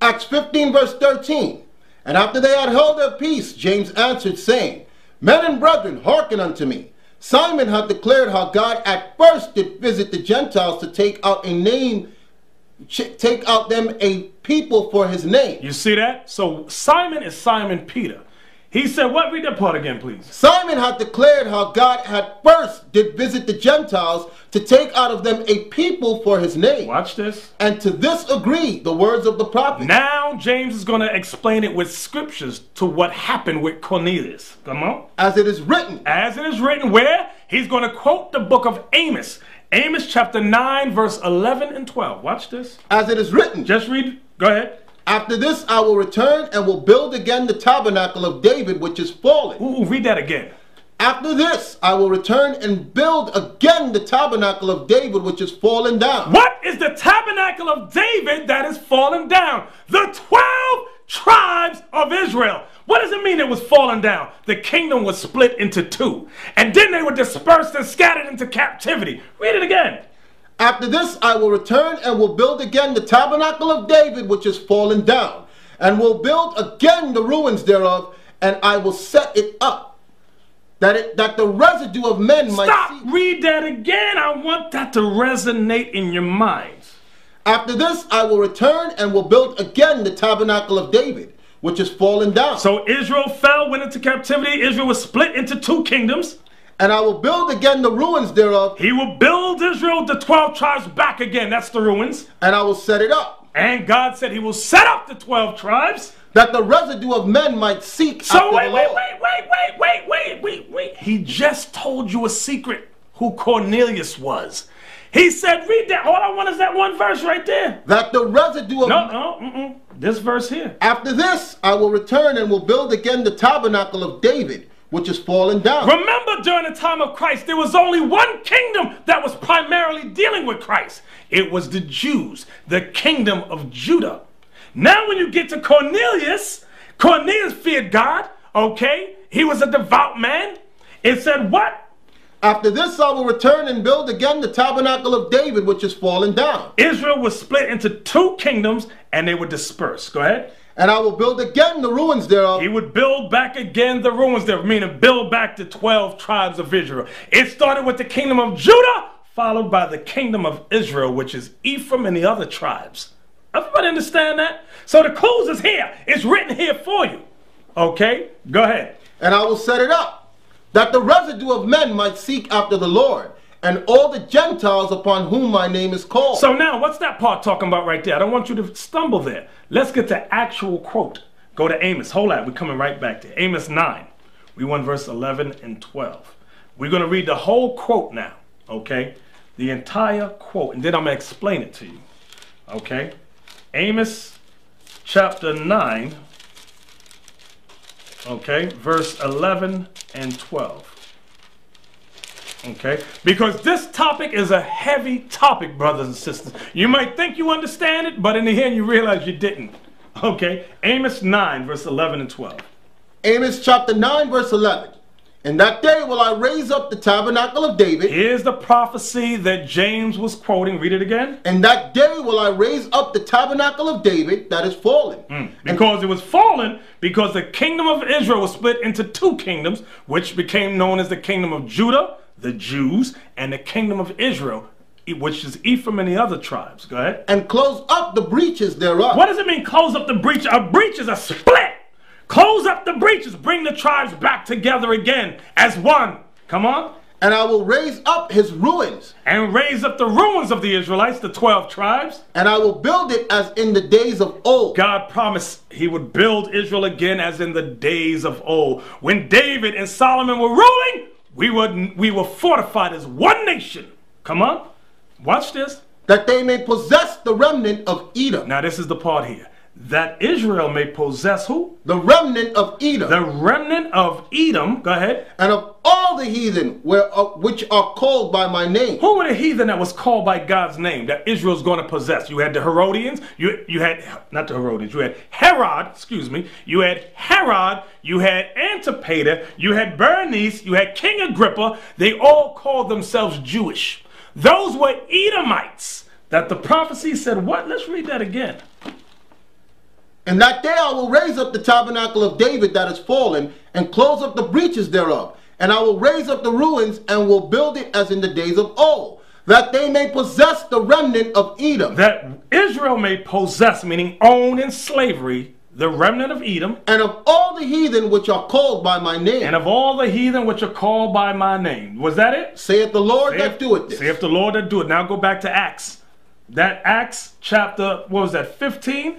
Acts 15, verse 13. And after they had held their peace, James answered, saying, men and brethren, hearken unto me. Simon hath declared how God at first did visit the Gentiles to take out them a people for his name. You see that? So Simon is Simon Peter. He said what? Read that part again, please. Simon had declared how God had first did visit the Gentiles to take out of them a people for his name. Watch this. And to this agree the words of the prophet. Now James is going to explain it with scriptures to what happened with Cornelius. Come on. As it is written. As it is written where? He's going to quote the book of Amos. Amos chapter 9 verse 11 and 12. Watch this. As it is written. Just read. Go ahead. After this I will return and will build again the tabernacle of David which is fallen. Ooh, read that again. After this I will return and build again the tabernacle of David which is fallen down. What is the tabernacle of David that is fallen down? The 12 tribes of Israel. What does it mean it was fallen down? The kingdom was split into two. And then they were dispersed and scattered into captivity. Read it again. After this I will return and will build again the tabernacle of David which is fallen down, and will build again the ruins thereof, and I will set it up, that the residue of men might see. Stop! Read that again. I want that to resonate in your minds. After this I will return and will build again the tabernacle of David which is fallen down. So Israel fell, went into captivity. Israel was split into two kingdoms. And I will build again the ruins thereof. He will build Israel, the 12 tribes, back again. That's the ruins. And I will set it up. And God said he will set up the 12 tribes. That the residue of men might seek after the Lord. So wait. He just told you a secret who Cornelius was. He said, read that. All I want is that one verse right there. That the residue of men. This verse here. After this, I will return and will build again the tabernacle of David, which is fallen down. Remember, during the time of Christ, there was only one kingdom that was primarily dealing with Christ. It was the Jews, the kingdom of Judah. Now when you get to Cornelius, Cornelius feared God, okay? He was a devout man. It said what? After this I will return and build again the tabernacle of David, which is fallen down. Israel was split into two kingdoms and they were dispersed. Go ahead. And I will build again the ruins thereof. He would build back again the ruins thereof, meaning build back the 12 tribes of Israel. It started with the kingdom of Judah, followed by the kingdom of Israel, which is Ephraim and the other tribes. Everybody understand that? So the clues is here. It's written here for you. Okay, go ahead. And I will set it up, that the residue of men might seek after the Lord, and all the Gentiles upon whom my name is called. So now, what's that part talking about right there? I don't want you to stumble there. Let's get the actual quote. Go to Amos. Hold on, we're coming right back to Amos 9. We want verse 11 and 12. We're going to read the whole quote now, okay? The entire quote, and then I'm going to explain it to you, okay? Amos chapter 9, okay, verse 11 and 12. Okay, because this topic is a heavy topic, brothers and sisters. You might think you understand it, but in the end you realize you didn't. Okay, Amos 9 verse 11 and 12. Amos chapter 9 verse 11. In that day will I raise up the tabernacle of David. Here's the prophecy that James was quoting. Read it again. In that day will I raise up the tabernacle of David that is fallen. Because it was fallen because the kingdom of Israel was split into two kingdoms, which became known as the kingdom of Judah, the Jews, and the kingdom of Israel, which is Ephraim and the other tribes. Go ahead. And close up the breaches thereof. What does it mean close up the breach? A breach is a split. Close up the breaches. Bring the tribes back together again as one. Come on. And I will raise up his ruins. And raise up the ruins of the Israelites, the 12 tribes. And I will build it as in the days of old. God promised he would build Israel again as in the days of old. When David and Solomon were ruling, we were fortified as one nation. Come on. Watch this. That they may possess the remnant of Edom. Now this is the part here. That Israel may possess who? The remnant of Edom. The remnant of Edom. Go ahead. And of all the heathen which are called by my name. Who were the heathen that was called by God's name that Israel's going to possess? You had the Herodians. You had, not the Herodians, you had Herod, excuse me. You had Herod. You had Antipater. You had Bernice. You had King Agrippa. They all called themselves Jewish. Those were Edomites that the prophecy said what? Let's read that again. And that day I will raise up the tabernacle of David that is fallen, and close up the breaches thereof. And I will raise up the ruins, and will build it as in the days of old, that they may possess the remnant of Edom. That Israel may possess, meaning own in slavery, the remnant of Edom, and of all the heathen which are called by my name. And of all the heathen which are called by my name. Was that it? Saith the Lord that doeth this. Saith the Lord that doeth. Now go back to Acts. That Acts chapter, what was that, 15?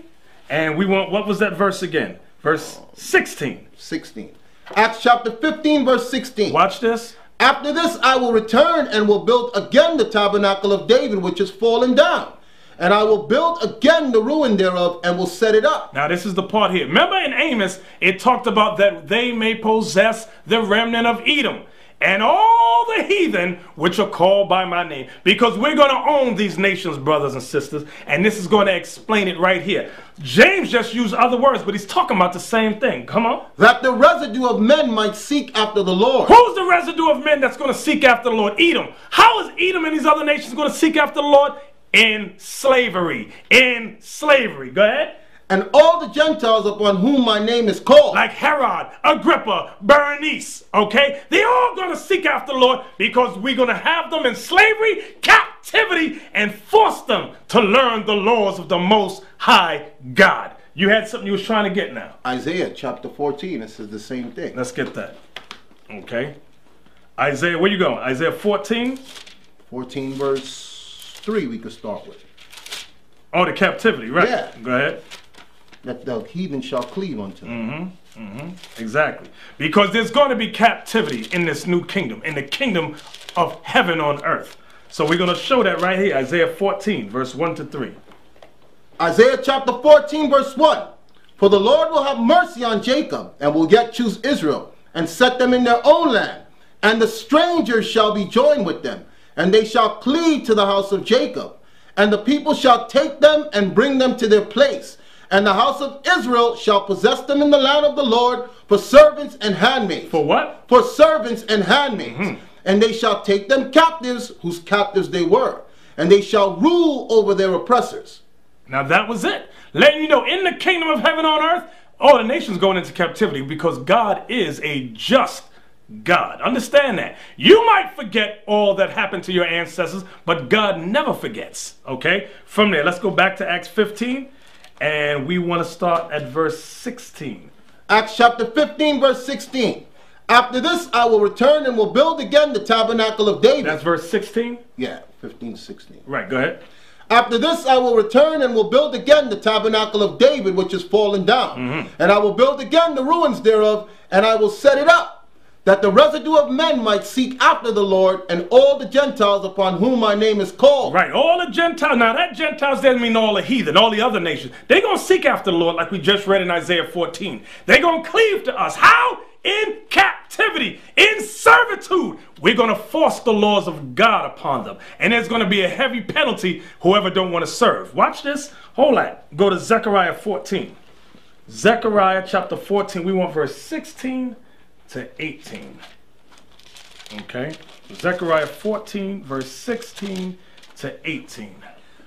And we want, what was that verse again? Verse 16. 16. Acts chapter 15, verse 16. Watch this. After this I will return and will build again the tabernacle of David, which is fallen down. And I will build again the ruin thereof, and will set it up. Now this is the part here. Remember in Amos, it talked about that they may possess the remnant of Edom, and all the heathen which are called by my name. Because we're going to own these nations, brothers and sisters. And this is going to explain it right here. James just used other words, but he's talking about the same thing. Come on. That the residue of men might seek after the Lord. Who's the residue of men that's going to seek after the Lord? Edom. How is Edom and these other nations going to seek after the Lord? In slavery. In slavery. Go ahead. And all the Gentiles upon whom my name is called. Like Herod, Agrippa, Bernice, okay? They're all going to seek after the Lord, because we're going to have them in slavery, captivity, and force them to learn the laws of the Most High God. You had something you was trying to get now. Isaiah chapter 14, it says the same thing. Let's get that. Okay. Isaiah, where you going? Isaiah 14? 14 verse 3 we could start with. Oh, the captivity, right? Yeah. Go ahead. That the heathen shall cleave unto them. Exactly. Because there's going to be captivity in this new kingdom, in the kingdom of heaven on earth. So we're going to show that right here, Isaiah 14, verse 1 to 3. Isaiah chapter 14, verse 1. For the Lord will have mercy on Jacob, and will yet choose Israel, and set them in their own land. And the strangers shall be joined with them, and they shall cleave to the house of Jacob. And the people shall take them and bring them to their place. And the house of Israel shall possess them in the land of the Lord for servants and handmaids. For what? For servants and handmaids. And they shall take them captives, whose captives they were. And they shall rule over their oppressors. Now that was it. Letting you know, in the kingdom of heaven on earth, all the nations going into captivity, because God is a just God. Understand that. You might forget all that happened to your ancestors, but God never forgets. Okay? From there, let's go back to Acts 15. And we want to start at verse 16. Acts chapter 15, verse 16. After this, I will return and will build again the tabernacle of David. That's verse 16? Yeah, 15, 16. Right, go ahead. After this, I will return and will build again the tabernacle of David, which is fallen down. And I will build again the ruins thereof, and I will set it up, that the residue of men might seek after the Lord, and all the Gentiles upon whom my name is called. Right, all the Gentiles. Now that Gentiles doesn't mean all the heathen, all the other nations. They're going to seek after the Lord, like we just read in Isaiah 14. They're going to cleave to us. How? In captivity, in servitude. We're going to force the laws of God upon them. And there's going to be a heavy penalty, whoever don't want to serve. Watch this. Hold on. Go to Zechariah 14. Zechariah chapter 14. We want verse 16 to 18. Okay, Zechariah 14 verse 16 to 18.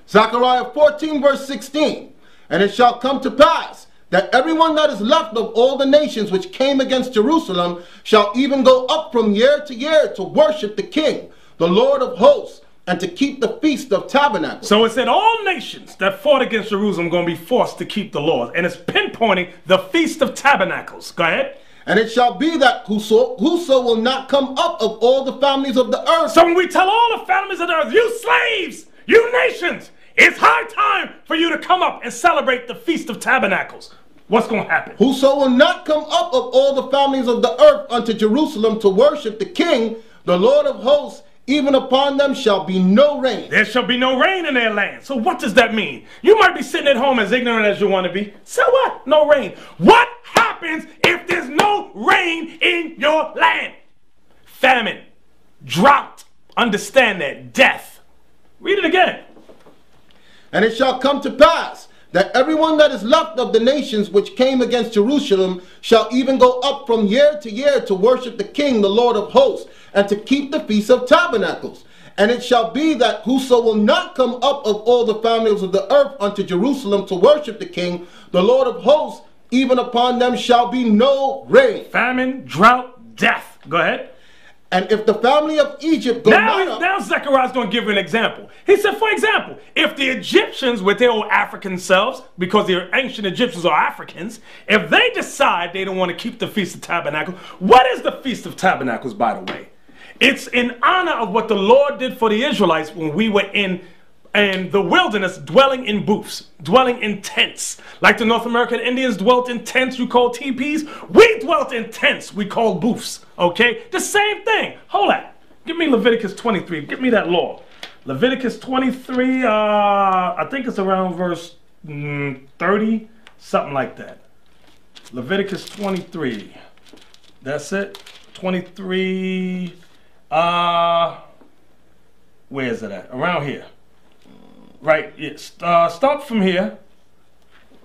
Zechariah 14 verse 16. And it shall come to pass that everyone that is left of all the nations which came against Jerusalem shall even go up from year to year to worship the King, the Lord of hosts, and to keep the Feast of Tabernacles. So it said all nations that fought against Jerusalem going to be forced to keep the laws, and it's pinpointing the Feast of Tabernacles. Go ahead. And it shall be that whoso will not come up of all the families of the earth. So when we tell all the families of the earth, you slaves, you nations, it's high time for you to come up and celebrate the Feast of Tabernacles. What's going to happen? Whoso will not come up of all the families of the earth unto Jerusalem to worship the King, the Lord of hosts, even upon them shall be no rain. There shall be no rain in their land. So what does that mean? You might be sitting at home as ignorant as you want to be. So what? No rain. What happens if there's no rain in your land? Famine. Drought. Understand that. Death. Read it again. And it shall come to pass that everyone that is left of the nations which came against Jerusalem shall even go up from year to year to worship the King, the Lord of hosts, and to keep the Feast of Tabernacles. And it shall be that whoso will not come up of all the families of the earth unto Jerusalem to worship the King, the Lord of hosts, even upon them shall be no rain. Famine, drought, death. Go ahead. And if the family of Egypt go now Zechariah's going to give an example. He said, for example, if the Egyptians with their old African selves, because the ancient Egyptians are Africans, if they decide they don't want to keep the Feast of Tabernacles, what is the Feast of Tabernacles, by the way? It's in honor of what the Lord did for the Israelites when we were in the wilderness, dwelling in booths, dwelling in tents. Like the North American Indians dwelt in tents, you call teepees. We dwelt in tents, we call booths. Okay? The same thing. Hold on. Give me Leviticus 23. Give me that law. Leviticus 23, I think it's around verse 30, something like that. Leviticus 23. That's it. 23. Where is it at? Around here. Right, yes. Start from here.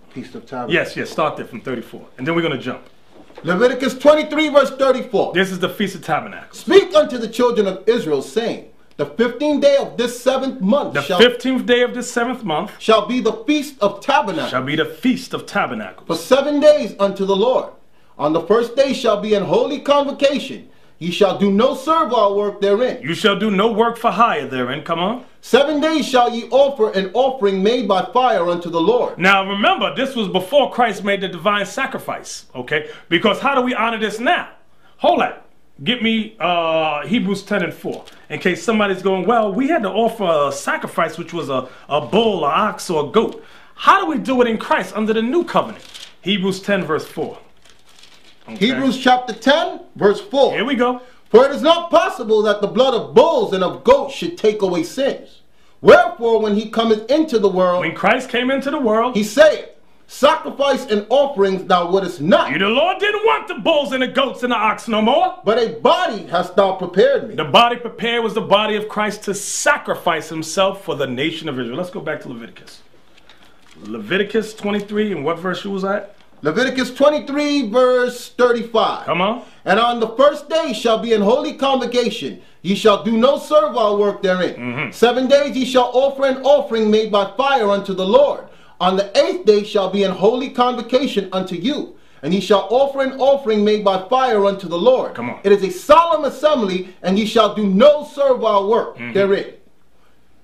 Feast of Tabernacles. Yes, yes, start there from 34. And then we're going to jump. Leviticus 23, verse 34. This is the Feast of Tabernacles. Speak unto the children of Israel, saying, the 15th day of this 7th month. The 15th day of this 7th month. Shall be the Feast of Tabernacles. Shall be the Feast of Tabernacles. For 7 days unto the Lord. On the first day shall be an holy convocation. Ye shall do no servile work therein. You shall do no work for hire therein. Come on. 7 days shall ye offer an offering made by fire unto the Lord. Now remember, this was before Christ made the divine sacrifice. Okay? Because how do we honor this now? Hold on. Get me Hebrews 10 and 4. In case somebody's going, well, we had to offer a sacrifice, which was a bull, an ox, or a goat. How do we do it in Christ under the new covenant? Hebrews 10 verse 4. Okay. Hebrews chapter 10, verse 4. Here we go. For it is not possible that the blood of bulls and of goats should take away sins. Wherefore, when he cometh into the world, when Christ came into the world, he saith, sacrifice and offerings thou wouldest not. You, the Lord didn't want the bulls and the goats and the ox no more. But a body hast thou prepared me. The body prepared was the body of Christ to sacrifice himself for the nation of Israel. Let's go back to Leviticus. Leviticus 23, and what verse was that? Leviticus 23, verse 35. Come on. And on the first day shall be an holy convocation. Ye shall do no servile work therein. 7 days ye shall offer an offering made by fire unto the Lord. On the eighth day shall be an holy convocation unto you. And ye shall offer an offering made by fire unto the Lord. Come on. It is a solemn assembly, and ye shall do no servile work therein.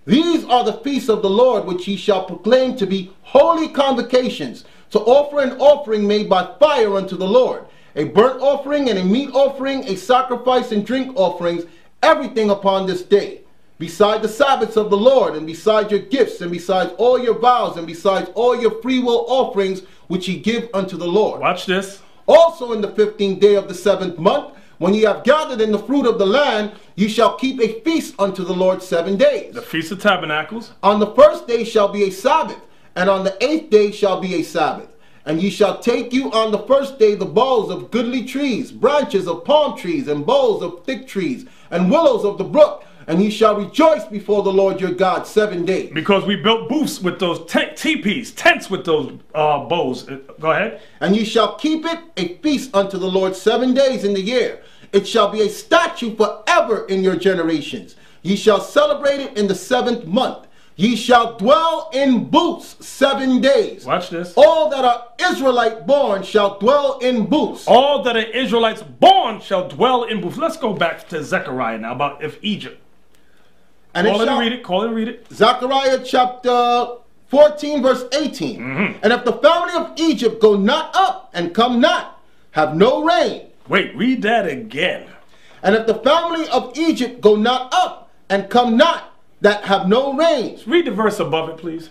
These are the feasts of the Lord, which ye shall proclaim to be holy convocations, to offer an offering made by fire unto the Lord, a burnt offering and a meat offering, a sacrifice and drink offerings, everything upon this day, beside the Sabbaths of the Lord, and beside your gifts, and besides all your vows, and besides all your freewill offerings, which ye give unto the Lord. Watch this. Also in the 15th day of the 7th month, when ye have gathered in the fruit of the land, ye shall keep a feast unto the Lord 7 days. The Feast of Tabernacles. On the first day shall be a Sabbath, and on the eighth day shall be a Sabbath. And ye shall take you on the first day the boughs of goodly trees, branches of palm trees, and boughs of thick trees, and willows of the brook. And ye shall rejoice before the Lord your God 7 days. Because we built booths with those teepees, tents with those boughs. Go ahead. And ye shall keep it a feast unto the Lord 7 days in the year. It shall be a statute forever in your generations. Ye shall celebrate it in the 7th month. Ye shall dwell in booths 7 days. Watch this. All that are Israelite born shall dwell in booths. All that are Israelites born shall dwell in booths. Let's go back to Zechariah now about Egypt. And call it and read it. Call it and read it. Zechariah chapter 14 verse 18. And if the family of Egypt go not up and come not, have no rain. Wait, read that again. And if the family of Egypt go not up and come not, that have no rain. Read the verse above it, please.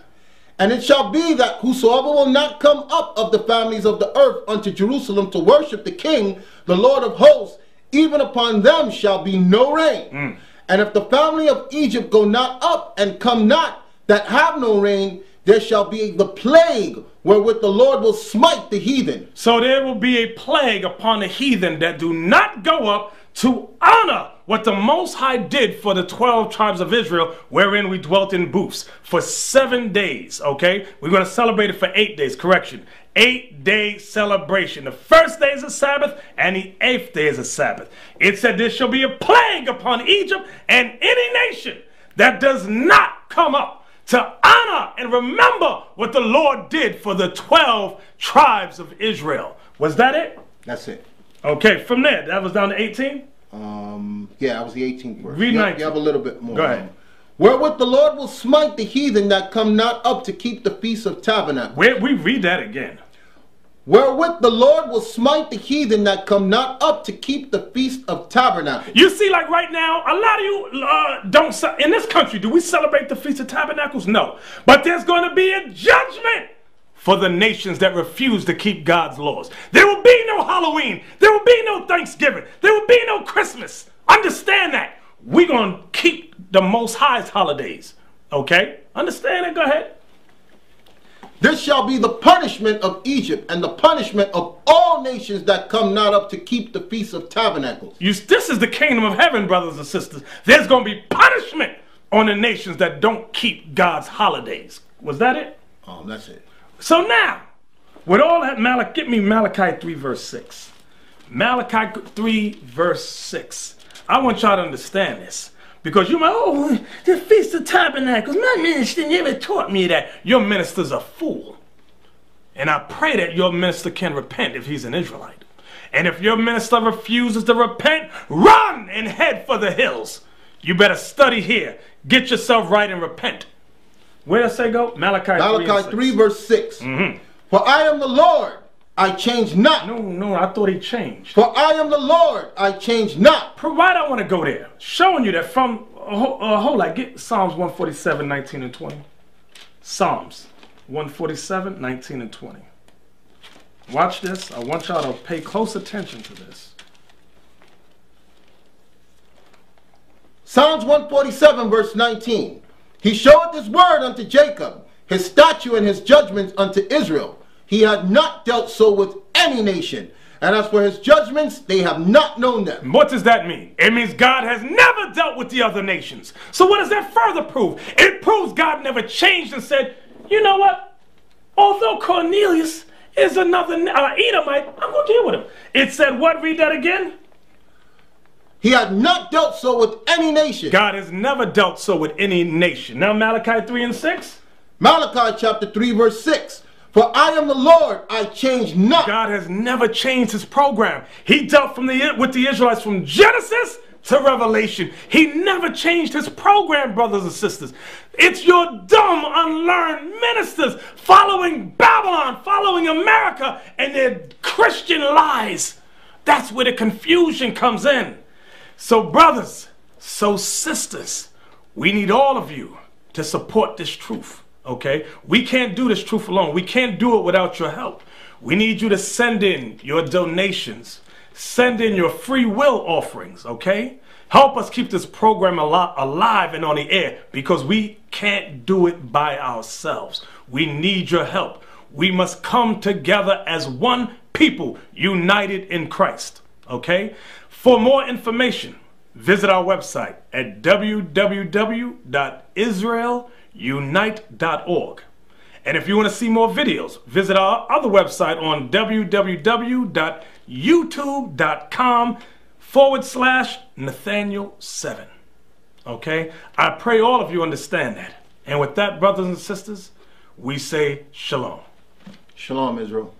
And it shall be that whosoever will not come up of the families of the earth unto Jerusalem to worship the King, the Lord of hosts, even upon them shall be no rain. And if the family of Egypt go not up and come not, that have no rain, there shall be the plague wherewith the Lord will smite the heathen. So there will be a plague upon the heathen that do not go up to honor what the Most High did for the 12 tribes of Israel, wherein we dwelt in booths for 7 days, okay? We're going to celebrate it for 8 days, correction. 8-day celebration. The first day is a Sabbath, and the eighth day is a Sabbath. It said there shall be a plague upon Egypt and any nation that does not come up to honor and remember what the Lord did for the 12 tribes of Israel. Was that it? That's it. Okay, from there, that was down to 18? Yeah, I was the 18th verse. Read 19. You have a little bit more. Go ahead. Wherewith the Lord will smite the heathen that come not up to keep the feast of tabernacles. We read that again. Wherewith the Lord will smite the heathen that come not up to keep the feast of tabernacles. You see, like right now, a lot of you don't, in this country, do we celebrate the feast of tabernacles? No. But there's going to be a judgment for the nations that refuse to keep God's laws. There will be no Halloween. There will be no Thanksgiving. There will be no Christmas. Understand that. We're going to keep the Most High's holidays. Okay? Understand it? Go ahead. This shall be the punishment of Egypt and the punishment of all nations that come not up to keep the Feast of Tabernacles. This is the kingdom of heaven, brothers and sisters. There's going to be punishment on the nations that don't keep God's holidays. Was that it? Oh, that's it. So now, with all that, get me Malachi 3 verse 6. Malachi 3 verse 6. I want y'all to understand this. Because you might, oh, the Feast of Tabernacles, my minister never taught me that. Your minister's a fool. And I pray that your minister can repent if he's an Israelite. And if your minister refuses to repent, run and head for the hills. You better study here. Get yourself right and repent. Where does it go? Malachi 3 verse 6. Mm-hmm. For I am the Lord, I change not. No, I thought he changed. For I am the Lord, I change not. Why do I want to go there? Showing you that from, hold on, get Psalms 147, 19 and 20. Psalms 147, 19 and 20. Watch this. I want y'all to pay close attention to this. Psalms 147, verse 19. He showed his word unto Jacob, his statute and his judgments unto Israel. He had not dealt so with any nation. And as for his judgments, they have not known them. What does that mean? It means God has never dealt with the other nations. So what does that further prove? It proves God never changed and said, you know what? Although Cornelius is another Edomite, I'm going to deal with him. It said what? Read that again. He had not dealt so with any nation. God has never dealt so with any nation. Now Malachi 3 and 6. Malachi chapter 3 verse 6. For I am the Lord, I change not. God has never changed his program. He dealt with the Israelites from Genesis to Revelation. He never changed his program, brothers and sisters. It's your dumb, unlearned ministers following Babylon, following America, and their Christian lies. That's where the confusion comes in. So brothers, so sisters, we need all of you to support this truth. Okay, we can't do this truth alone. We can't do it without your help. We need you to send in your donations. Send in your free will offerings, okay? Help us keep this program alive and on the air because we can't do it by ourselves. We need your help. We must come together as one people, united in Christ, okay? For more information, visit our website at www.israelunite.org. And if you want to see more videos, visit our other website on www.youtube.com/Nathaniel7. Okay? I pray all of you understand that. And with that, brothers and sisters, we say shalom. Shalom, Israel.